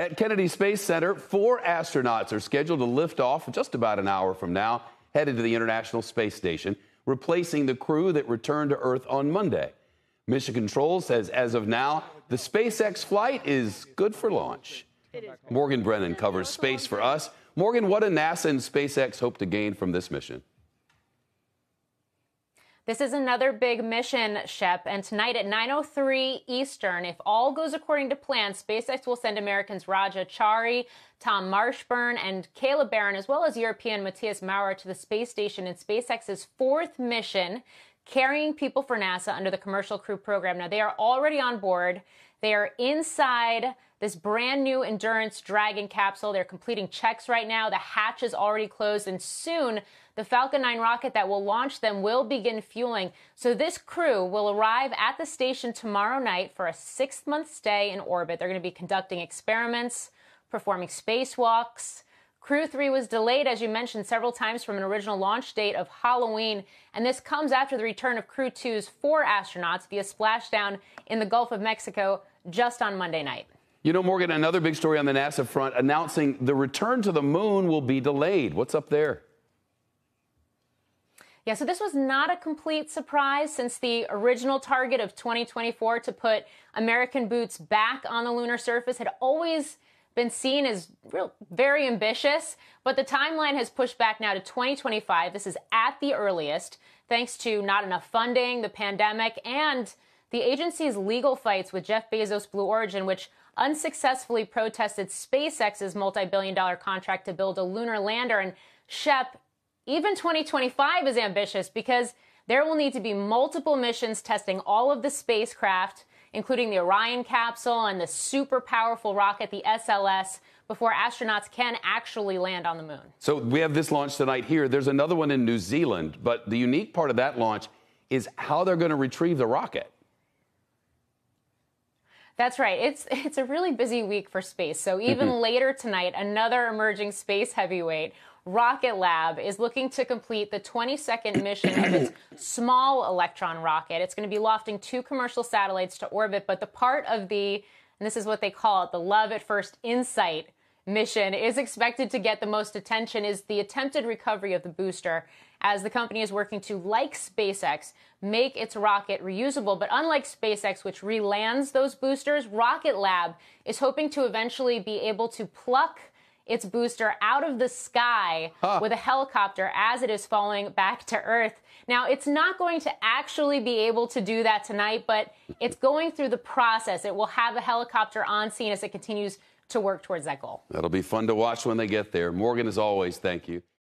At Kennedy Space Center, 4 astronauts are scheduled to lift off just about an hour from now, headed to the International Space Station, replacing the crew that returned to Earth on Monday. Mission Control says as of now, the SpaceX flight is good for launch. Morgan Brennan covers space for us. Morgan, what do NASA and SpaceX hope to gain from this mission? This is another big mission, Shep, and tonight at 9:03 Eastern, if all goes according to plan, SpaceX will send Americans Raja Chari, Tom Marshburn, and Kayla Barron, as well as European Matthias Maurer, to the space station in SpaceX's 4th mission, carrying people for NASA under the Commercial Crew Program. Now, they are already on board. They are inside this brand new Endurance Dragon capsule. They're completing checks right now. The hatch is already closed, and soon the Falcon 9 rocket that will launch them will begin fueling. So this crew will arrive at the station tomorrow night for a 6-month stay in orbit. They're going to be conducting experiments, performing spacewalks. Crew-3 was delayed, as you mentioned, several times from an original launch date of Halloween, and this comes after the return of Crew-2's 4 astronauts via splashdown in the Gulf of Mexico just on Monday night. You know, Morgan, another big story on the NASA front announcing the return to the moon will be delayed. What's up there? Yeah, so this was not a complete surprise, since the original target of 2024 to put American boots back on the lunar surface had always been seen as very ambitious, but the timeline has pushed back now to 2025. This is at the earliest, thanks to not enough funding, the pandemic, and the agency's legal fights with Jeff Bezos' Blue Origin, which unsuccessfully protested SpaceX's multi-billion-dollar contract to build a lunar lander. And Shep, even 2025 is ambitious, because there will need to be multiple missions testing all of the spacecraft, including the Orion capsule and the super powerful rocket, the SLS, before astronauts can actually land on the moon. So we have this launch tonight here. There's another one in New Zealand, but the unique part of that launch is how they're going to retrieve the rocket. That's right. It's a really busy week for space. So even later tonight, another emerging space heavyweight, Rocket Lab, is looking to complete the 22nd mission of its small Electron rocket. It's going to be lofting 2 commercial satellites to orbit, but the part of the, and this is what they call it, the Love at First Insight mission is expected to get the most attention, is the attempted recovery of the booster, as the company is working to, like SpaceX, make its rocket reusable. But unlike SpaceX, which relands those boosters, Rocket Lab is hoping to eventually be able to pluck its booster out of the sky with a helicopter as it is falling back to Earth. Now, it's not going to actually be able to do that tonight, but it's going through the process. It will have a helicopter on scene as it continues to work towards that goal. That'll be fun to watch when they get there. Morgan, as always, thank you.